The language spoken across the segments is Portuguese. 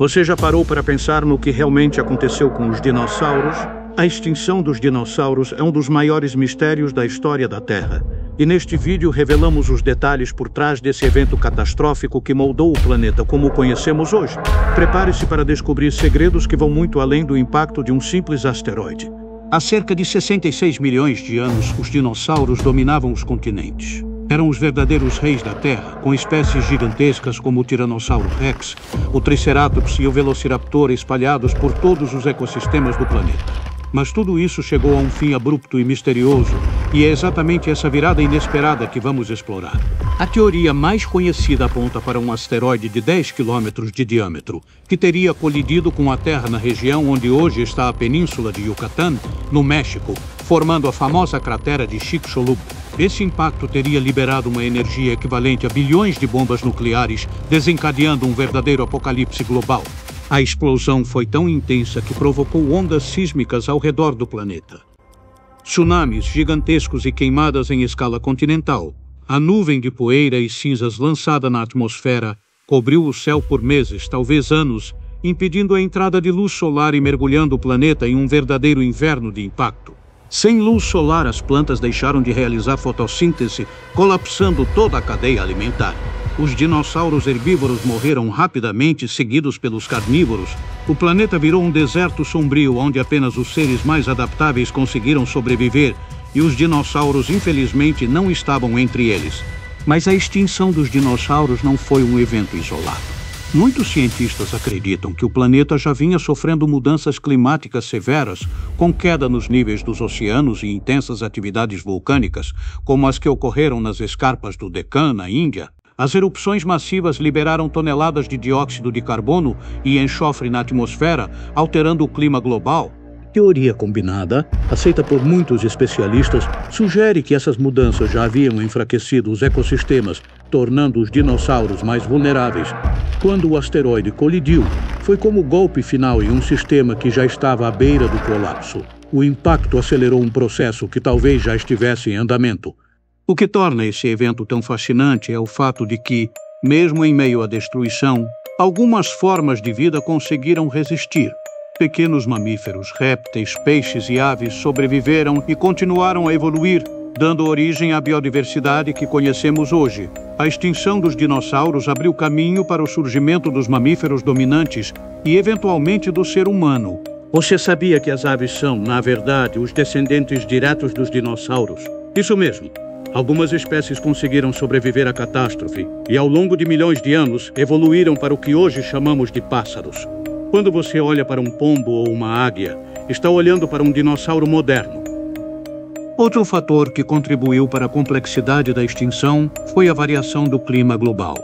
Você já parou para pensar no que realmente aconteceu com os dinossauros? A extinção dos dinossauros é um dos maiores mistérios da história da Terra. E neste vídeo revelamos os detalhes por trás desse evento catastrófico que moldou o planeta como o conhecemos hoje. Prepare-se para descobrir segredos que vão muito além do impacto de um simples asteroide. Há cerca de 66 milhões de anos, os dinossauros dominavam os continentes. Eram os verdadeiros reis da Terra, com espécies gigantescas como o Tiranossauro Rex, o Triceratops e o Velociraptor espalhados por todos os ecossistemas do planeta. Mas tudo isso chegou a um fim abrupto e misterioso, e é exatamente essa virada inesperada que vamos explorar. A teoria mais conhecida aponta para um asteroide de 10 quilômetros de diâmetro, que teria colidido com a Terra na região onde hoje está a península de Yucatán, no México, formando a famosa cratera de Chicxulub. Esse impacto teria liberado uma energia equivalente a bilhões de bombas nucleares, desencadeando um verdadeiro apocalipse global. A explosão foi tão intensa que provocou ondas sísmicas ao redor do planeta. Tsunamis gigantescos e queimadas em escala continental. A nuvem de poeira e cinzas lançada na atmosfera cobriu o céu por meses, talvez anos, impedindo a entrada de luz solar e mergulhando o planeta em um verdadeiro inverno de impacto. Sem luz solar, as plantas deixaram de realizar fotossíntese, colapsando toda a cadeia alimentar. Os dinossauros herbívoros morreram rapidamente, seguidos pelos carnívoros. O planeta virou um deserto sombrio, onde apenas os seres mais adaptáveis conseguiram sobreviver, e os dinossauros, infelizmente, não estavam entre eles. Mas a extinção dos dinossauros não foi um evento isolado. Muitos cientistas acreditam que o planeta já vinha sofrendo mudanças climáticas severas, com queda nos níveis dos oceanos e intensas atividades vulcânicas, como as que ocorreram nas escarpas do Deccan, na Índia. As erupções massivas liberaram toneladas de dióxido de carbono e enxofre na atmosfera, alterando o clima global. A teoria combinada, aceita por muitos especialistas, sugere que essas mudanças já haviam enfraquecido os ecossistemas, tornando os dinossauros mais vulneráveis. Quando o asteroide colidiu, foi como o golpe final em um sistema que já estava à beira do colapso. O impacto acelerou um processo que talvez já estivesse em andamento. O que torna esse evento tão fascinante é o fato de que, mesmo em meio à destruição, algumas formas de vida conseguiram resistir. Pequenos mamíferos, répteis, peixes e aves sobreviveram e continuaram a evoluir, dando origem à biodiversidade que conhecemos hoje. A extinção dos dinossauros abriu caminho para o surgimento dos mamíferos dominantes e, eventualmente, do ser humano. Você sabia que as aves são, na verdade, os descendentes diretos dos dinossauros? Isso mesmo. Algumas espécies conseguiram sobreviver à catástrofe e, ao longo de milhões de anos, evoluíram para o que hoje chamamos de pássaros. Quando você olha para um pombo ou uma águia, está olhando para um dinossauro moderno. Outro fator que contribuiu para a complexidade da extinção foi a variação do clima global.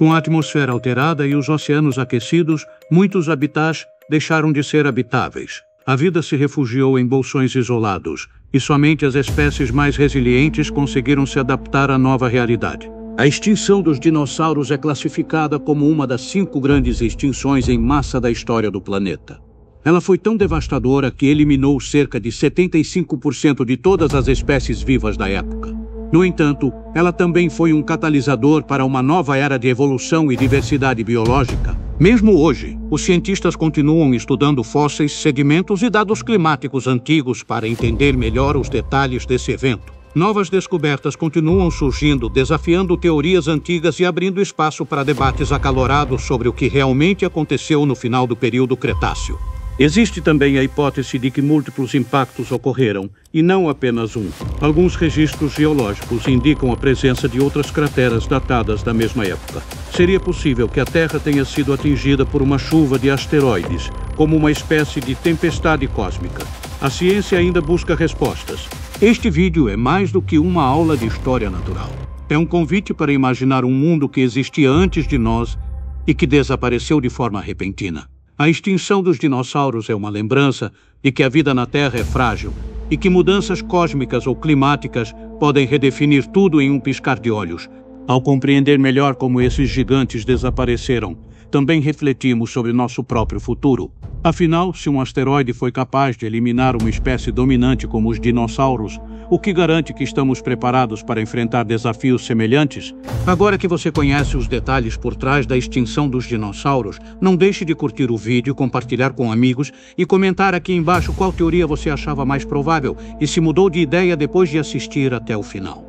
Com a atmosfera alterada e os oceanos aquecidos, muitos habitats deixaram de ser habitáveis. A vida se refugiou em bolsões isolados, e somente as espécies mais resilientes conseguiram se adaptar à nova realidade. A extinção dos dinossauros é classificada como uma das 5 grandes extinções em massa da história do planeta. Ela foi tão devastadora que eliminou cerca de 75% de todas as espécies vivas da época. No entanto, ela também foi um catalisador para uma nova era de evolução e diversidade biológica. Mesmo hoje, os cientistas continuam estudando fósseis, sedimentos e dados climáticos antigos para entender melhor os detalhes desse evento. Novas descobertas continuam surgindo, desafiando teorias antigas e abrindo espaço para debates acalorados sobre o que realmente aconteceu no final do período Cretáceo. Existe também a hipótese de que múltiplos impactos ocorreram, e não apenas um. Alguns registros geológicos indicam a presença de outras crateras datadas da mesma época. Seria possível que a Terra tenha sido atingida por uma chuva de asteroides, como uma espécie de tempestade cósmica. A ciência ainda busca respostas. Este vídeo é mais do que uma aula de história natural. É um convite para imaginar um mundo que existia antes de nós e que desapareceu de forma repentina. A extinção dos dinossauros é uma lembrança de que a vida na Terra é frágil e que mudanças cósmicas ou climáticas podem redefinir tudo em um piscar de olhos. Ao compreender melhor como esses gigantes desapareceram, também refletimos sobre nosso próprio futuro. Afinal, se um asteroide foi capaz de eliminar uma espécie dominante como os dinossauros, o que garante que estamos preparados para enfrentar desafios semelhantes. Agora que você conhece os detalhes por trás da extinção dos dinossauros, não deixe de curtir o vídeo, compartilhar com amigos e comentar aqui embaixo qual teoria você achava mais provável e se mudou de ideia depois de assistir até o final.